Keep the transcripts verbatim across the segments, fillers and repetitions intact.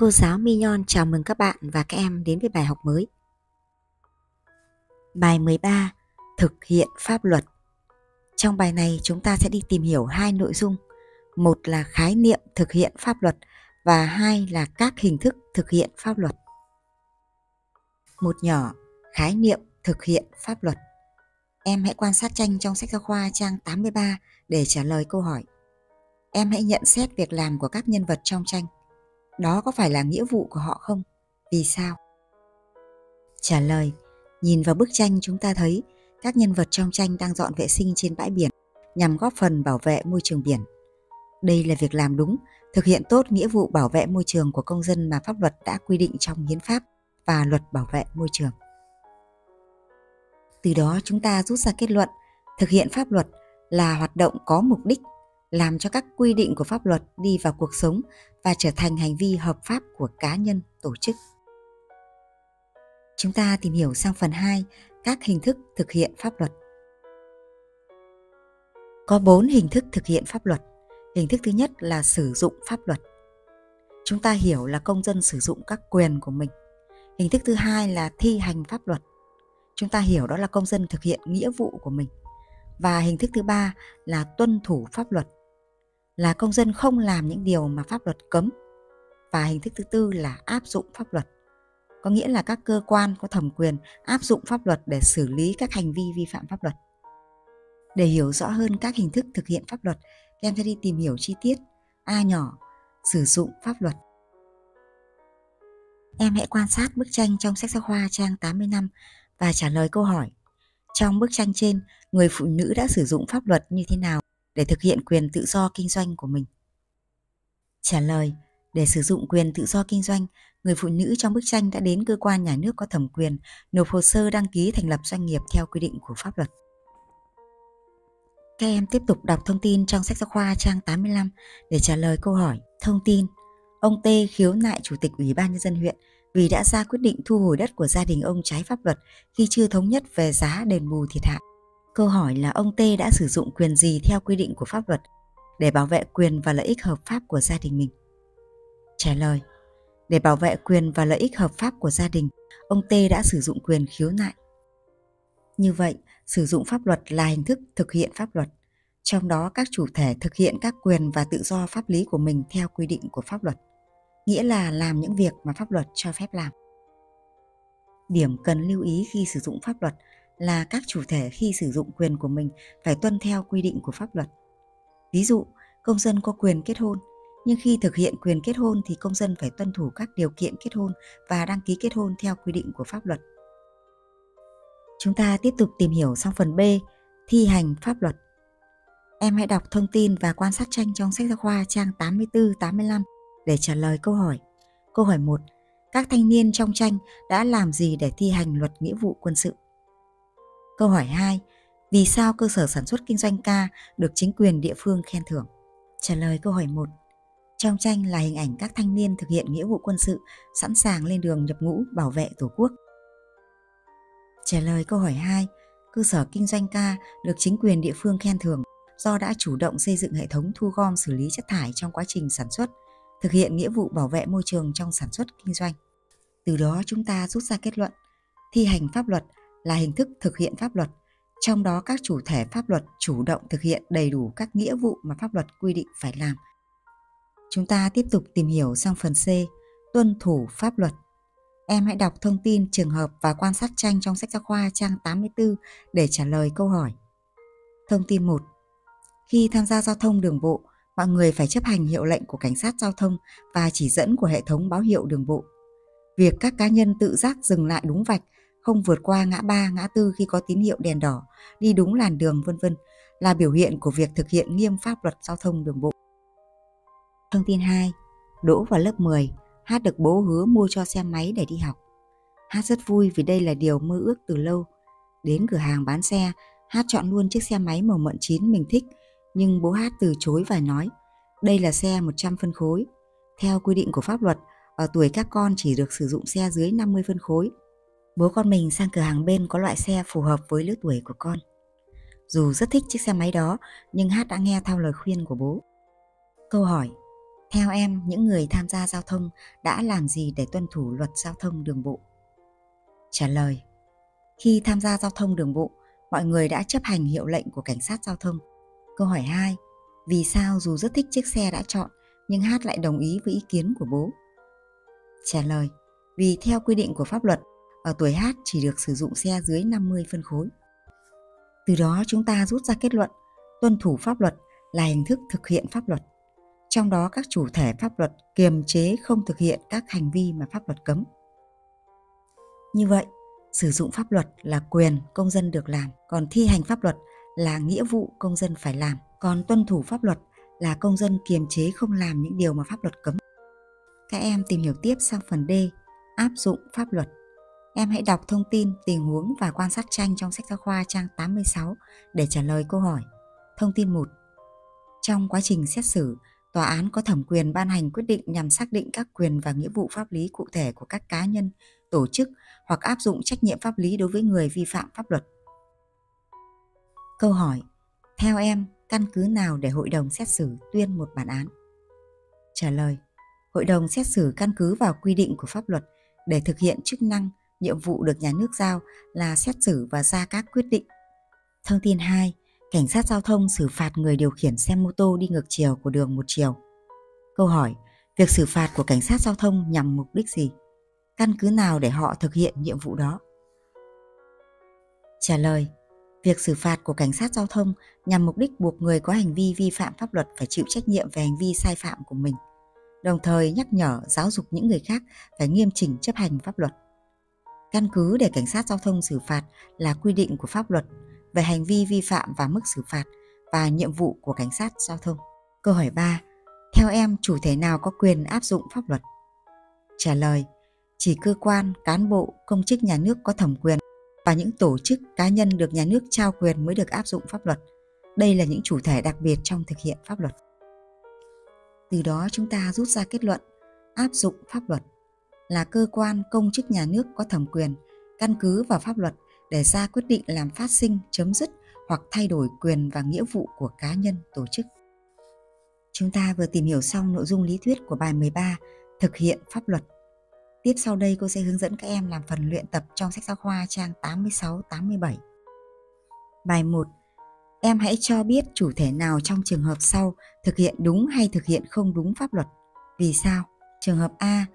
Cô giáo Mi Nhon chào mừng các bạn và các em đến với bài học mới. Bài mười ba. Thực hiện pháp luật. Trong bài này chúng ta sẽ đi tìm hiểu hai nội dung. Một là khái niệm thực hiện pháp luật và hai là các hình thức thực hiện pháp luật. Một nhỏ, khái niệm thực hiện pháp luật. Em hãy quan sát tranh trong sách giáo khoa trang tám mươi ba để trả lời câu hỏi. Em hãy nhận xét việc làm của các nhân vật trong tranh. Đó có phải là nghĩa vụ của họ không? Vì sao? Trả lời. Nhìn vào bức tranh chúng ta thấy các nhân vật trong tranh đang dọn vệ sinh trên bãi biển nhằm góp phần bảo vệ môi trường biển. Đây là việc làm đúng, thực hiện tốt nghĩa vụ bảo vệ môi trường của công dân mà pháp luật đã quy định trong Hiến pháp và Luật Bảo vệ Môi trường. Từ đó chúng ta rút ra kết luận thực hiện pháp luật là hoạt động có mục đích, làm cho các quy định của pháp luật đi vào cuộc sống và trở thành hành vi hợp pháp của cá nhân, tổ chức. Chúng ta tìm hiểu sang phần hai, các hình thức thực hiện pháp luật. Có bốn hình thức thực hiện pháp luật. Hình thức thứ nhất là sử dụng pháp luật. Chúng ta hiểu là công dân sử dụng các quyền của mình. Hình thức thứ hai là thi hành pháp luật. Chúng ta hiểu đó là công dân thực hiện nghĩa vụ của mình. Và hình thức thứ ba là tuân thủ pháp luật, là công dân không làm những điều mà pháp luật cấm. Và hình thức thứ tư là áp dụng pháp luật, có nghĩa là các cơ quan có thẩm quyền áp dụng pháp luật để xử lý các hành vi vi phạm pháp luật. Để hiểu rõ hơn các hình thức thực hiện pháp luật, các em sẽ đi tìm hiểu chi tiết. A nhỏ, sử dụng pháp luật. Em hãy quan sát bức tranh trong sách giáo khoa trang tám mươi lăm và trả lời câu hỏi. Trong bức tranh trên, người phụ nữ đã sử dụng pháp luật như thế nào để thực hiện quyền tự do kinh doanh của mình? Trả lời, để sử dụng quyền tự do kinh doanh, người phụ nữ trong bức tranh đã đến cơ quan nhà nước có thẩm quyền nộp hồ sơ đăng ký thành lập doanh nghiệp theo quy định của pháp luật. Các em tiếp tục đọc thông tin trong sách giáo khoa trang tám mươi lăm để trả lời câu hỏi. Thông tin, ông T khiếu nại Chủ tịch Ủy ban nhân dân huyện vì đã ra quyết định thu hồi đất của gia đình ông trái pháp luật khi chưa thống nhất về giá đền bù thiệt hại. Câu hỏi là ông T đã sử dụng quyền gì theo quy định của pháp luật để bảo vệ quyền và lợi ích hợp pháp của gia đình mình? Trả lời, để bảo vệ quyền và lợi ích hợp pháp của gia đình, ông T đã sử dụng quyền khiếu nại. Như vậy, sử dụng pháp luật là hình thức thực hiện pháp luật. Trong đó, các chủ thể thực hiện các quyền và tự do pháp lý của mình theo quy định của pháp luật, nghĩa là làm những việc mà pháp luật cho phép làm. Điểm cần lưu ý khi sử dụng pháp luật là các chủ thể khi sử dụng quyền của mình phải tuân theo quy định của pháp luật. Ví dụ, công dân có quyền kết hôn, nhưng khi thực hiện quyền kết hôn thì công dân phải tuân thủ các điều kiện kết hôn và đăng ký kết hôn theo quy định của pháp luật. Chúng ta tiếp tục tìm hiểu sang phần B, thi hành pháp luật. Em hãy đọc thông tin và quan sát tranh trong sách giáo khoa trang tám mươi tư tám mươi lăm để trả lời câu hỏi. Câu hỏi một. Các thanh niên trong tranh đã làm gì để thi hành luật nghĩa vụ quân sự? Câu hỏi hai. Vì sao cơ sở sản xuất kinh doanh ca được chính quyền địa phương khen thưởng? Trả lời câu hỏi một. Trong tranh là hình ảnh các thanh niên thực hiện nghĩa vụ quân sự sẵn sàng lên đường nhập ngũ bảo vệ Tổ quốc. Trả lời câu hỏi hai. Cơ sở kinh doanh ca được chính quyền địa phương khen thưởng do đã chủ động xây dựng hệ thống thu gom xử lý chất thải trong quá trình sản xuất, thực hiện nghĩa vụ bảo vệ môi trường trong sản xuất kinh doanh. Từ đó chúng ta rút ra kết luận thi hành pháp luật là hình thức thực hiện pháp luật, trong đó các chủ thể pháp luật chủ động thực hiện đầy đủ các nghĩa vụ mà pháp luật quy định phải làm. Chúng ta tiếp tục tìm hiểu sang phần C, tuân thủ pháp luật. Em hãy đọc thông tin, trường hợp và quan sát tranh trong sách giáo khoa trang tám mươi tư để trả lời câu hỏi. Thông tin một. Khi tham gia giao thông đường bộ, mọi người phải chấp hành hiệu lệnh của cảnh sát giao thông và chỉ dẫn của hệ thống báo hiệu đường bộ. Việc các cá nhân tự giác dừng lại đúng vạch, không vượt qua ngã ba, ngã tư khi có tín hiệu đèn đỏ, đi đúng làn đường vân vân là biểu hiện của việc thực hiện nghiêm pháp luật giao thông đường bộ. Thông tin hai. Đỗ vào lớp mười, Hát được bố hứa mua cho xe máy để đi học. Hát rất vui vì đây là điều mơ ước từ lâu. Đến cửa hàng bán xe, Hát chọn luôn chiếc xe máy màu mận chín mình thích, nhưng bố Hát từ chối và nói đây là xe một trăm phân khối. Theo quy định của pháp luật, ở tuổi các con chỉ được sử dụng xe dưới năm mươi phân khối. Bố con mình sang cửa hàng bên có loại xe phù hợp với lứa tuổi của con. Dù rất thích chiếc xe máy đó, nhưng Hát đã nghe theo lời khuyên của bố. Câu hỏi, Theo em, những người tham gia giao thông đã làm gì để tuân thủ luật giao thông đường bộ? Trả lời: khi tham gia giao thông đường bộ, mọi người đã chấp hành hiệu lệnh của cảnh sát giao thông. Câu hỏi hai: vì sao dù rất thích chiếc xe đã chọn nhưng Hát lại đồng ý với ý kiến của bố? Trả lời: vì theo quy định của pháp luật, ở tuổi Hát chỉ được sử dụng xe dưới năm mươi phân khối. Từ đó chúng ta rút ra kết luận, tuân thủ pháp luật là hình thức thực hiện pháp luật. Trong đó các chủ thể pháp luật kiềm chế không thực hiện các hành vi mà pháp luật cấm. Như vậy, sử dụng pháp luật là quyền công dân được làm, còn thi hành pháp luật là nghĩa vụ công dân phải làm, còn tuân thủ pháp luật là công dân kiềm chế không làm những điều mà pháp luật cấm. Các em tìm hiểu tiếp sang phần D, áp dụng pháp luật. Em hãy đọc thông tin, tình huống và quan sát tranh trong sách giáo khoa trang tám mươi sáu để trả lời câu hỏi. Thông tin một. Trong quá trình xét xử, tòa án có thẩm quyền ban hành quyết định nhằm xác định các quyền và nghĩa vụ pháp lý cụ thể của các cá nhân, tổ chức hoặc áp dụng trách nhiệm pháp lý đối với người vi phạm pháp luật. Câu hỏi: theo em, căn cứ nào để hội đồng xét xử tuyên một bản án? Trả lời: hội đồng xét xử căn cứ vào quy định của pháp luật để thực hiện chức năng, nhiệm vụ được nhà nước giao là xét xử và ra các quyết định. Thông tin hai. Cảnh sát giao thông xử phạt người điều khiển xe mô tô đi ngược chiều của đường một chiều. Câu hỏi: việc xử phạt của cảnh sát giao thông nhằm mục đích gì? Căn cứ nào để họ thực hiện nhiệm vụ đó? Trả lời: việc xử phạt của cảnh sát giao thông nhằm mục đích buộc người có hành vi vi phạm pháp luật phải chịu trách nhiệm về hành vi sai phạm của mình, đồng thời nhắc nhở, giáo dục những người khác phải nghiêm chỉnh chấp hành pháp luật. Căn cứ để cảnh sát giao thông xử phạt là quy định của pháp luật về hành vi vi phạm và mức xử phạt và nhiệm vụ của cảnh sát giao thông. Câu hỏi ba. Theo em, chủ thể nào có quyền áp dụng pháp luật? Trả lời: chỉ cơ quan, cán bộ, công chức nhà nước có thẩm quyền và những tổ chức, cá nhân được nhà nước trao quyền mới được áp dụng pháp luật. Đây là những chủ thể đặc biệt trong thực hiện pháp luật. Từ đó chúng ta rút ra kết luận, áp dụng pháp luật là cơ quan, công chức nhà nước có thẩm quyền căn cứ vào pháp luật để ra quyết định làm phát sinh, chấm dứt hoặc thay đổi quyền và nghĩa vụ của cá nhân, tổ chức. Chúng ta vừa tìm hiểu xong nội dung lý thuyết của bài mười ba, thực hiện pháp luật. Tiếp sau đây cô sẽ hướng dẫn các em làm phần luyện tập trong sách giáo khoa trang tám mươi sáu tám mươi bảy. Bài một. Em hãy cho biết chủ thể nào trong trường hợp sau thực hiện đúng hay thực hiện không đúng pháp luật. Vì sao? Trường hợp A.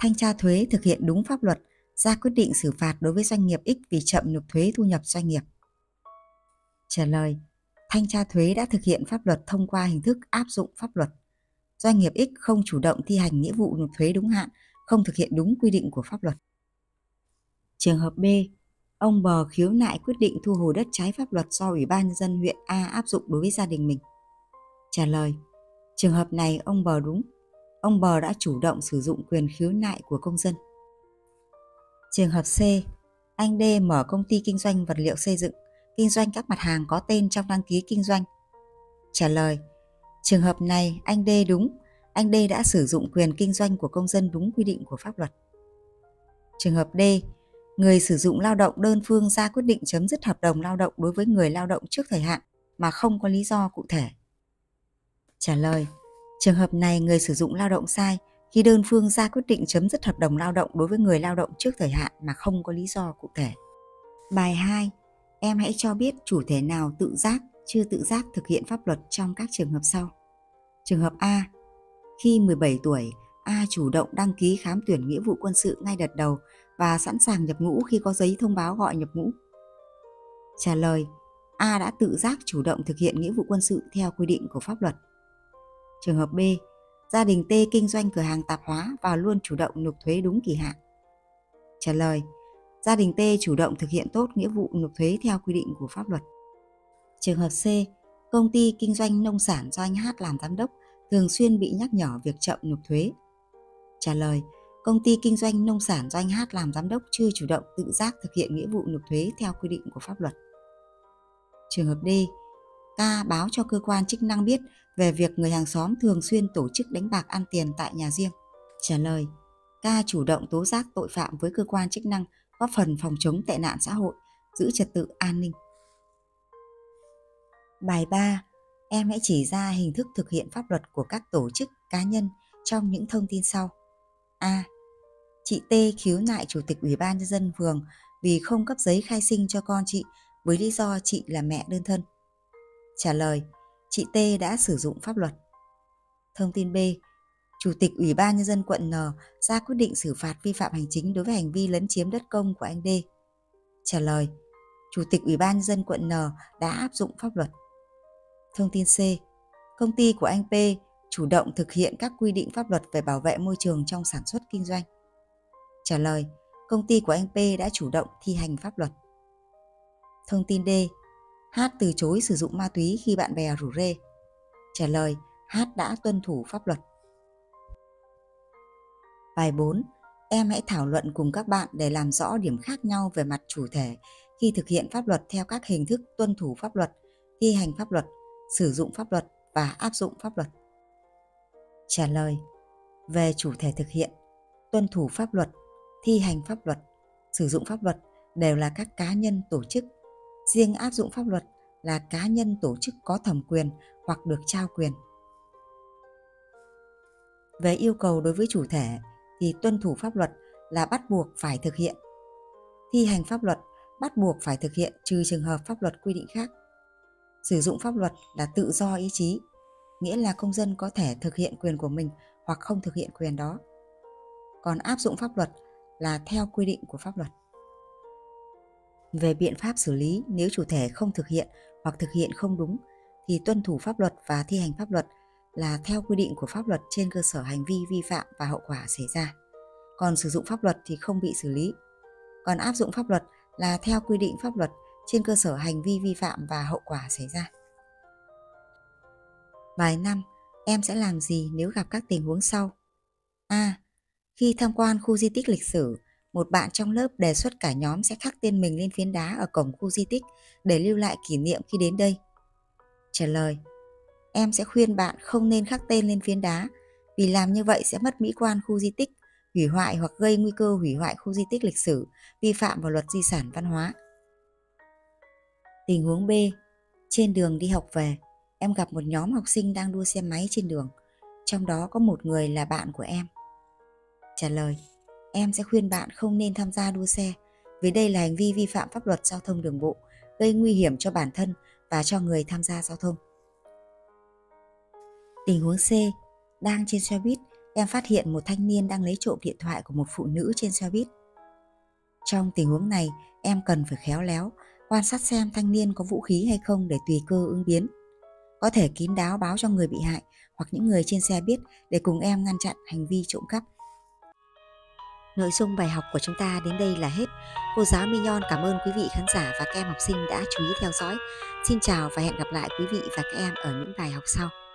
Thanh tra thuế thực hiện đúng pháp luật, ra quyết định xử phạt đối với doanh nghiệp X vì chậm nộp thuế thu nhập doanh nghiệp. Trả lời: thanh tra thuế đã thực hiện pháp luật thông qua hình thức áp dụng pháp luật. Doanh nghiệp X không chủ động thi hành nghĩa vụ nộp thuế đúng hạn, không thực hiện đúng quy định của pháp luật. Trường hợp B. Ông B khiếu nại quyết định thu hồi đất trái pháp luật do Ủy ban nhân dân huyện A áp dụng đối với gia đình mình. Trả lời: trường hợp này ông B đúng. Ông B đã chủ động sử dụng quyền khiếu nại của công dân. Trường hợp C. Anh D mở công ty kinh doanh vật liệu xây dựng, kinh doanh các mặt hàng có tên trong đăng ký kinh doanh. Trả lời: trường hợp này anh D đúng. Anh D đã sử dụng quyền kinh doanh của công dân đúng quy định của pháp luật. Trường hợp D. Người sử dụng lao động đơn phương ra quyết định chấm dứt hợp đồng lao động đối với người lao động trước thời hạn mà không có lý do cụ thể. Trả lời: trường hợp này người sử dụng lao động sai khi đơn phương ra quyết định chấm dứt hợp đồng lao động đối với người lao động trước thời hạn mà không có lý do cụ thể. Bài hai. Em hãy cho biết chủ thể nào tự giác, chưa tự giác thực hiện pháp luật trong các trường hợp sau. Trường hợp A. Khi mười bảy tuổi, A chủ động đăng ký khám tuyển nghĩa vụ quân sự ngay đợt đầu và sẵn sàng nhập ngũ khi có giấy thông báo gọi nhập ngũ. Trả lời: A đã tự giác chủ động thực hiện nghĩa vụ quân sự theo quy định của pháp luật. Trường hợp B. Gia đình T kinh doanh cửa hàng tạp hóa và luôn chủ động nộp thuế đúng kỳ hạn. Trả lời: gia đình T chủ động thực hiện tốt nghĩa vụ nộp thuế theo quy định của pháp luật. Trường hợp C. Công ty kinh doanh nông sản do anh H làm giám đốc thường xuyên bị nhắc nhở việc chậm nộp thuế. Trả lời: công ty kinh doanh nông sản do anh H làm giám đốc chưa chủ động tự giác thực hiện nghĩa vụ nộp thuế theo quy định của pháp luật. Trường hợp D. K báo cho cơ quan chức năng biết về việc người hàng xóm thường xuyên tổ chức đánh bạc ăn tiền tại nhà riêng. Trả lời: K chủ động tố giác tội phạm với cơ quan chức năng, góp phần phòng chống tệ nạn xã hội, giữ trật tự an ninh. Bài ba. Em hãy chỉ ra hình thức thực hiện pháp luật của các tổ chức, cá nhân trong những thông tin sau. A. Chị T khiếu nại Chủ tịch Ủy ban nhân dân phường vì không cấp giấy khai sinh cho con chị với lý do chị là mẹ đơn thân. Trả lời, chị T đã sử dụng pháp luật. Thông tin B. Chủ tịch Ủy ban nhân dân quận N ra quyết định xử phạt vi phạm hành chính đối với hành vi lấn chiếm đất công của anh D. Trả lời, Chủ tịch Ủy ban nhân dân quận N đã áp dụng pháp luật. Thông tin C. Công ty của anh P chủ động thực hiện các quy định pháp luật về bảo vệ môi trường trong sản xuất kinh doanh. Trả lời, công ty của anh P đã chủ động thi hành pháp luật. Thông tin D. H từ chối sử dụng ma túy khi bạn bè rủ rê. Trả lời, H đã tuân thủ pháp luật. Bài bốn. Em hãy thảo luận cùng các bạn để làm rõ điểm khác nhau về mặt chủ thể khi thực hiện pháp luật theo các hình thức tuân thủ pháp luật, thi hành pháp luật, sử dụng pháp luật và áp dụng pháp luật. Trả lời, về chủ thể thực hiện, tuân thủ pháp luật, thi hành pháp luật, sử dụng pháp luật đều là các cá nhân tổ chức. Riêng áp dụng pháp luật là cá nhân tổ chức có thẩm quyền hoặc được trao quyền. Về yêu cầu đối với chủ thể thì tuân thủ pháp luật là bắt buộc phải thực hiện. Thi hành pháp luật bắt buộc phải thực hiện trừ trường hợp pháp luật quy định khác. Sử dụng pháp luật là tự do ý chí, nghĩa là công dân có thể thực hiện quyền của mình hoặc không thực hiện quyền đó. Còn áp dụng pháp luật là theo quy định của pháp luật. Về biện pháp xử lý nếu chủ thể không thực hiện hoặc thực hiện không đúng thì tuân thủ pháp luật và thi hành pháp luật là theo quy định của pháp luật trên cơ sở hành vi vi phạm và hậu quả xảy ra. Còn sử dụng pháp luật thì không bị xử lý. Còn áp dụng pháp luật là theo quy định pháp luật trên cơ sở hành vi vi phạm và hậu quả xảy ra. Bài năm. Em sẽ làm gì nếu gặp các tình huống sau? A. Khi tham quan khu di tích lịch sử, một bạn trong lớp đề xuất cả nhóm sẽ khắc tên mình lên phiến đá ở cổng khu di tích để lưu lại kỷ niệm khi đến đây. Trả lời, em sẽ khuyên bạn không nên khắc tên lên phiến đá vì làm như vậy sẽ mất mỹ quan khu di tích, hủy hoại hoặc gây nguy cơ hủy hoại khu di tích lịch sử, vi phạm vào luật di sản văn hóa. Tình huống B. Trên đường đi học về, em gặp một nhóm học sinh đang đua xe máy trên đường, trong đó có một người là bạn của em. Trả lời, em sẽ khuyên bạn không nên tham gia đua xe vì đây là hành vi vi phạm pháp luật giao thông đường bộ, gây nguy hiểm cho bản thân và cho người tham gia giao thông. Tình huống C. Đang trên xe buýt, em phát hiện một thanh niên đang lấy trộm điện thoại của một phụ nữ trên xe buýt. Trong tình huống này, em cần phải khéo léo, quan sát xem thanh niên có vũ khí hay không để tùy cơ ứng biến. Có thể kín đáo báo cho người bị hại hoặc những người trên xe biết để cùng em ngăn chặn hành vi trộm cắp. Nội dung bài học của chúng ta đến đây là hết. Cô giáo Mi Nhon cảm ơn quý vị khán giả và các em học sinh đã chú ý theo dõi. Xin chào và hẹn gặp lại quý vị và các em ở những bài học sau.